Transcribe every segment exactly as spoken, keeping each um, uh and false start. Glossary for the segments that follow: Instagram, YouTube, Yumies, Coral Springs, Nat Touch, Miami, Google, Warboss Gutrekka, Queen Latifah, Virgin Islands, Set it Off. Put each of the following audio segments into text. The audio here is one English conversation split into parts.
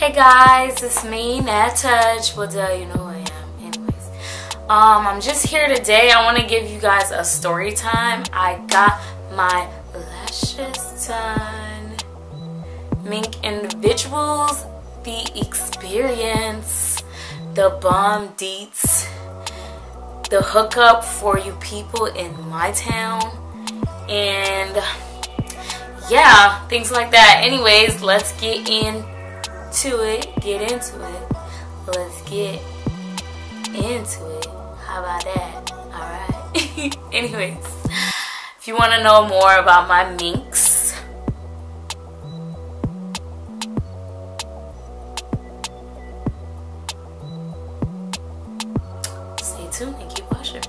Hey guys, it's me, Nat Touch. Well, duh, you know who I am. Anyways, um, I'm just here today. I want to give you guys a story time. I got my lashes done. Mink individuals, the experience, the bomb deets, the hookup for you people in my town, and yeah, things like that. Anyways, let's get into it. Get into it. Let's get into it. How about that? Alright. Anyways, if you want to know more about my minks, stay tuned and keep watching.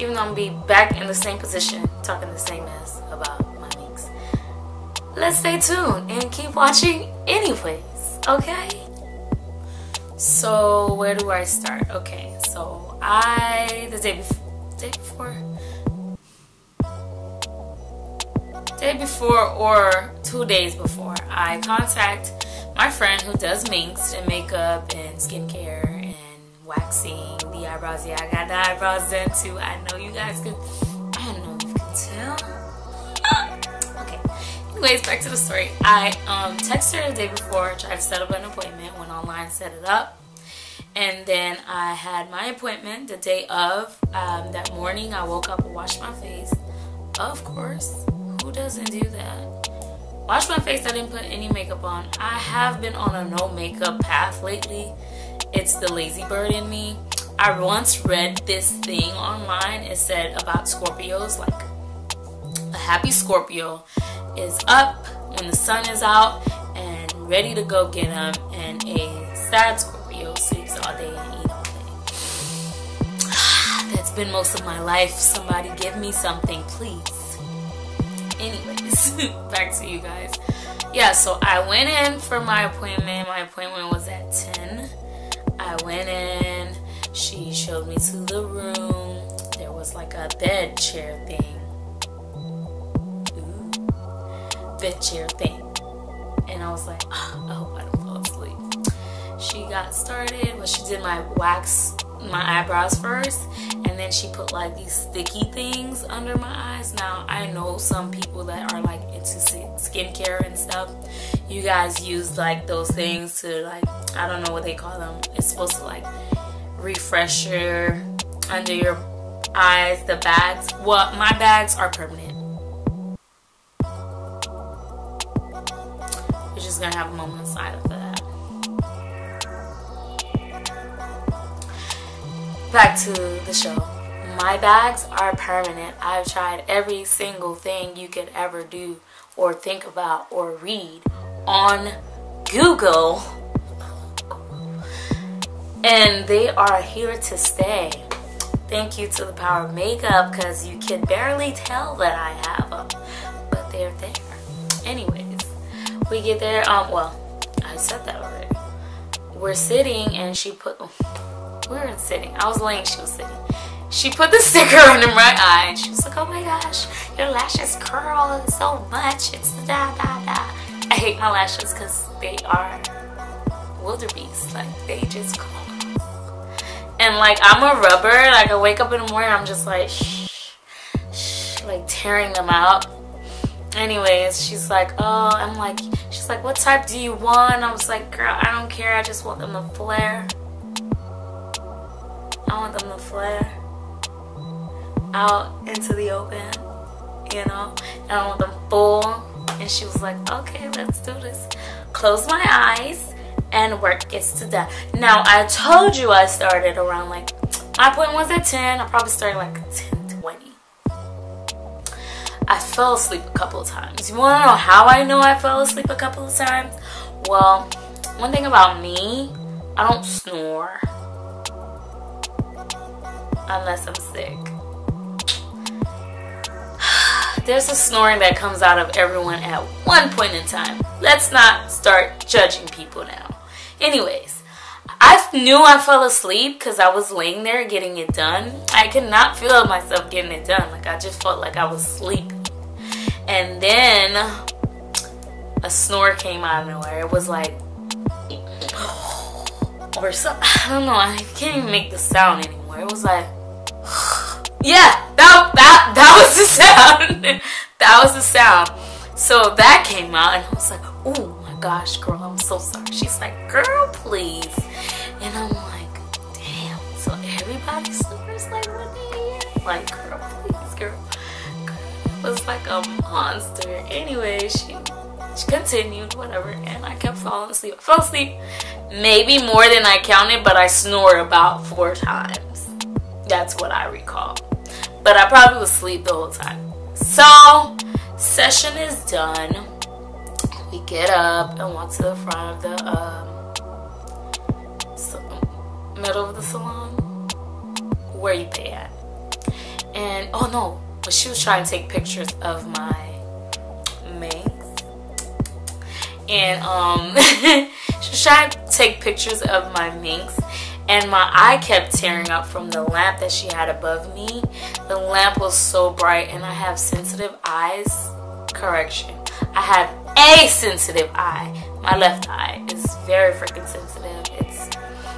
Even though I'm going to be back in the same position, talking the same mess about. Let's stay tuned and keep watching anyways, okay? So, where do I start? Okay, so I, the day before, day before? Day before or two days before, I contact my friend who does minks and makeup and skincare and waxing, the eyebrows. Yeah, I got the eyebrows done too. I know you guys could, I don't know if you can tell. Anyways, back to the story. I um, texted her the day before, tried to set up an appointment, went online, set it up, and then I had my appointment the day of. Um, that morning, I woke up and washed my face. Of course, who doesn't do that? Washed my face. I didn't put any makeup on. I have been on a no makeup path lately. It's the lazy bird in me. I once read this thing online. It said about Scorpios, like a happy Scorpio is up when the sun is out and ready to go get him, and a sad Scorpio sleeps all day and eats all day. That's been most of my life. Somebody give me something, please. Anyways, back to you guys. Yeah, so I went in for my appointment. My appointment was at ten. I went in. She showed me to the room. There was like a bed chair thing. Bed chair thing, and I was like, oh, I hope I don't fall asleep. She got started, but well, she did my wax, my eyebrows first, and then she put like these sticky things under my eyes. Now I know some people that are like into skincare and stuff. You guys use like those things to like, I don't know what they call them. It's supposed to like refresh your under your eyes. The bags. Well, my bags are permanent. Just gonna have a moment of silence for that. Back to the show. My bags are permanent. I've tried every single thing you could ever do or think about or read on Google, and they are here to stay. Thank you to the power of makeup, because you can barely tell that I have them, but they're there. Anyway, we get there, um, well, I said that already. We're sitting, and she put, oh, we weren't sitting. I was laying, she was sitting. She put the sticker under my eye, and she was like, oh my gosh, your lashes curl so much. It's da, da, da. I hate my lashes because they are wildebeest. Like, they just curl. And, like, I'm a rubber. Like, I wake up in the morning, I'm just like, shh, shh, like, tearing them out. Anyways, she's like, oh, I'm like, she's like, what type do you want? I was like, girl, I don't care. I just want them to flare. I want them to flare out into the open, you know, and I want them full. And she was like, okay, let's do this. Close my eyes and work gets to that. Now, I told you I started around like, my appointment was at ten. I probably started like ten twenty. I fell asleep a couple of times. You want to know how I know I fell asleep a couple of times? Well, one thing about me, I don't snore. Unless I'm sick. There's a snoring that comes out of everyone at one point in time. Let's not start judging people now. Anyways, I knew I fell asleep because I was laying there getting it done. I could not feel myself getting it done. Like, I just felt like I was asleep. And then a snore came out of nowhere. It was like or something. I don't know. I can't even make the sound anymore. It was like, yeah, that that that was the sound. That was the sound. So that came out, and I was like, oh my gosh, girl, I'm so sorry. She's like, girl, please. And I'm like, damn. So everybody's sleepers like one like, girl, please, girl. It was like a monster. Anyway, she. She continued, whatever, and I kept falling asleep. I fell asleep maybe more than I counted, but I snore about four times. That's what I recall. But I probably was asleep the whole time. So, session is done. We get up and walk to the front of the um, so, middle of the salon where you pay at. And, oh no, but she was trying to take pictures of my main. And um, she was trying to take pictures of my minx, and my eye kept tearing up from the lamp that she had above me. The lamp was so bright, and I have sensitive eyes. Correction, I have a sensitive eye. My left eye is very freaking sensitive. It's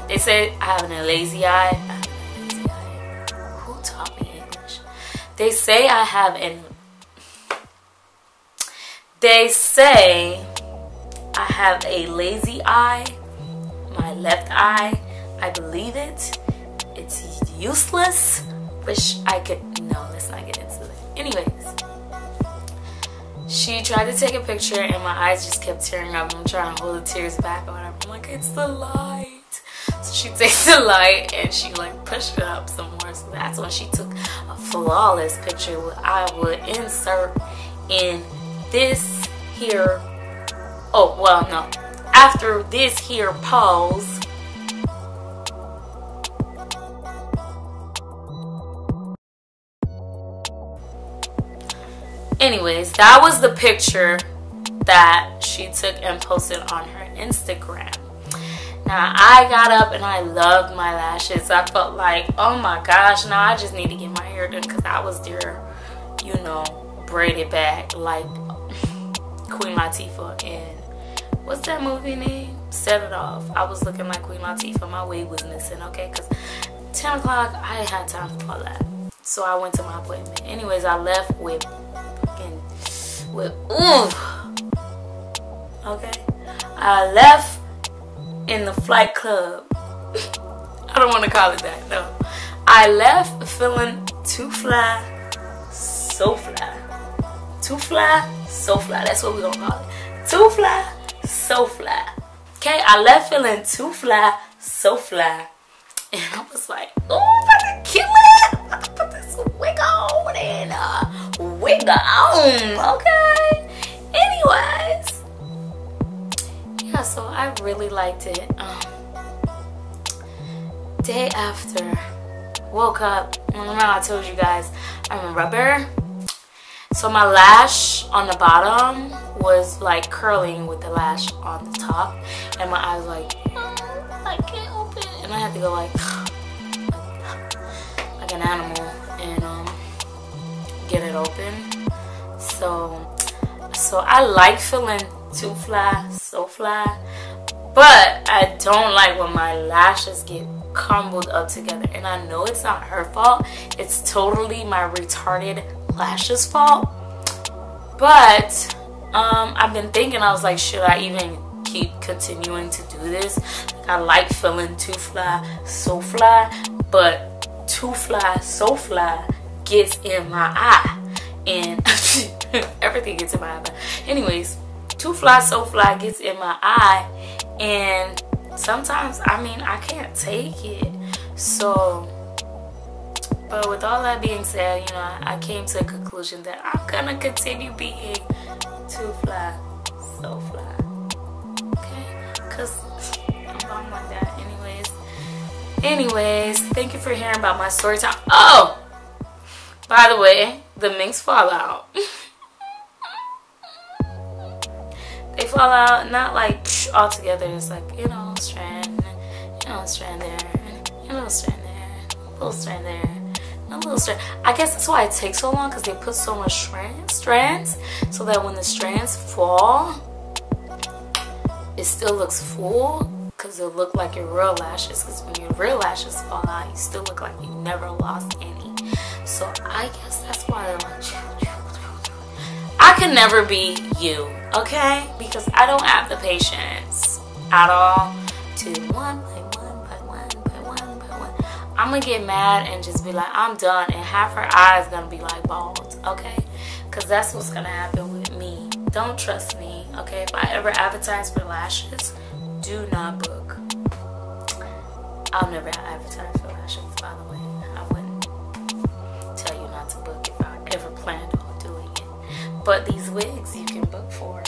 they say I have a lazy eye. I have a lazy eye. Who taught me English? They say I have an. They say. I have a lazy eye, my left eye. I believe it. It's useless. Wish I could. No, let's not get into it. Anyways, she tried to take a picture, and my eyes just kept tearing up. I'm trying to hold the tears back or whatever. I'm like, it's the light. So she takes the light and she like pushed it up some more. So that's when she took a flawless picture. I would insert in this here. Oh, well, no. After this here pause. Anyways, that was the picture that she took and posted on her Instagram. Now, I got up and I loved my lashes. I felt like, oh my gosh, now I just need to get my hair done because I was there, you know, braided back like Queen Latifah and what's that movie name? Set It Off. I was looking like Queen Latifah. My wig was missing, okay? Because ten o'clock, I didn't have time for all that. So I went to my appointment. Anyways, I left with fucking, with, ooh. Okay? I left in the flight club. I don't want to call it that, no. I left feeling too fly, so fly. Too fly, so fly. That's what we're going to call it. Too fly, so fly. Okay, I left feeling too fly, so fly. And I was like, oh, I'm about to kill it. I'm about to put this wig on and uh, wig on. Okay. Anyways. Yeah, so I really liked it. Um, day after, woke up. Remember I told you guys I'm a rubber. So my lash on the bottom was like curling with the lash on the top, and my eye was like, oh, I can't open it. And I had to go like, like an animal and um, get it open. So, so I like feeling too fly, so fly, but I don't like when my lashes get crumbled up together. And I know it's not her fault. It's totally my retarded lashes fault. But um I've been thinking, I was like, should I even keep continuing to do this? Like, I like feeling too fly, so fly, but too fly, so fly gets in my eye and everything gets in my eye. But anyways, too fly, so fly gets in my eye, and sometimes I mean I can't take it. So but with all that being said, you know, I came to a conclusion that I'm gonna continue being too fly, so fly. Okay? Because I'm bomb like that. Anyways. Anyways, thank you for hearing about my story time. Oh! By the way, the minks fall out. They fall out, not like all together. It's like, you know, strand, you know, strand there, you know, strand there, a little strand there. A little strand. I guess that's why it takes so long, because they put so much strand, strands so that when the strands fall, it still looks full. because it'll look like your real lashes, because when your real lashes fall out, you still look like you never lost any. So I guess that's why they're like, I could never be you, okay? Because I don't have the patience at all to one by one by one by one by one. I'm gonna get mad and just be like, I'm done, and half her eyes gonna be like bald, okay? Because that's what's gonna happen with me. Don't trust me, okay? If I ever advertise for lashes, do not book. I'll never advertise for lashes, by the way. I wouldn't tell you not to book if I ever planned on doing it. But these wigs you can book for.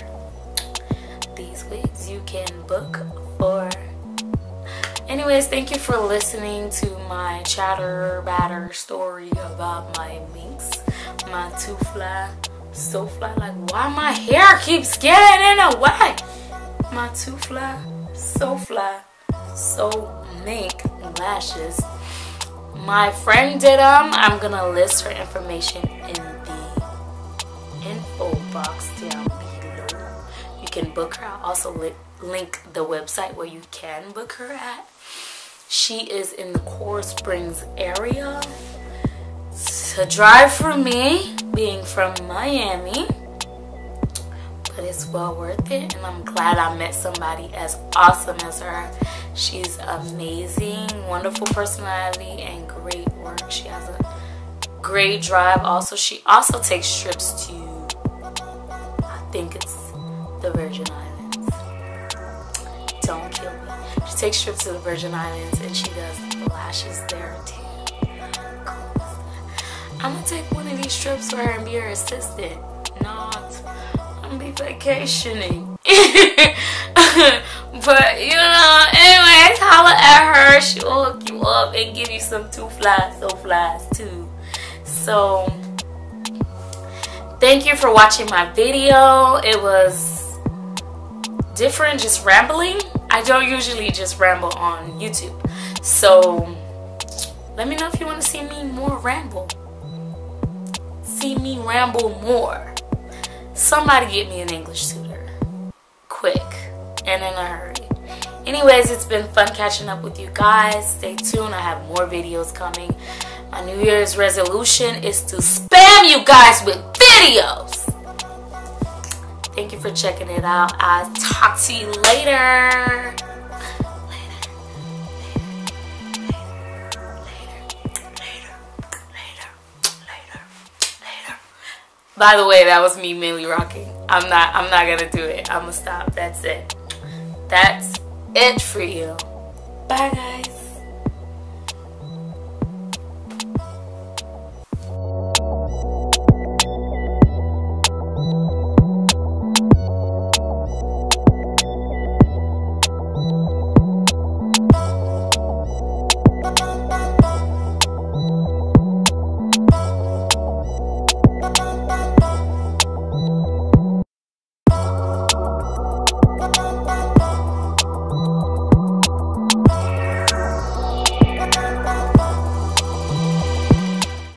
These wigs you can book for. Anyways, thank you for listening to my chatter batter story about my minx, my too fly, so fly. Like, why my hair keeps getting in the way? My too fly, so fly, so mink lashes. My friend did them. I'm gonna list her information in the info box down below. You can book her. I'll also li link the website where you can book her at. She is in the Coral Springs area. It's a drive for me, being from Miami. But it's well worth it, and I'm glad I met somebody as awesome as her. She's amazing, wonderful personality, and great work. She has a great drive. Also, she also takes trips to, I think it's the Virgin Islands. Don't kill me. She takes trips to the Virgin Islands, and she does lashes there too. Cool. I'm gonna take one of these trips for her and be her assistant. Not. Be vacationing. But you know, anyways, holla at her. She will hook you up and give you some two flies, so flies too. So thank you for watching my video. It was different, just rambling. I don't usually just ramble on YouTube, so let me know if you want to see me more ramble. See me ramble more. Somebody get me an English tutor. Quick. And in a hurry. Anyways, it's been fun catching up with you guys. Stay tuned. I have more videos coming. My New Year's resolution is to spam you guys with videos. Thank you for checking it out. I'll talk to you later. By the way, that was me mainly rocking. I'm not I'm not gonna do it. I'm gonna stop. That's it. That's it for you. Bye guys.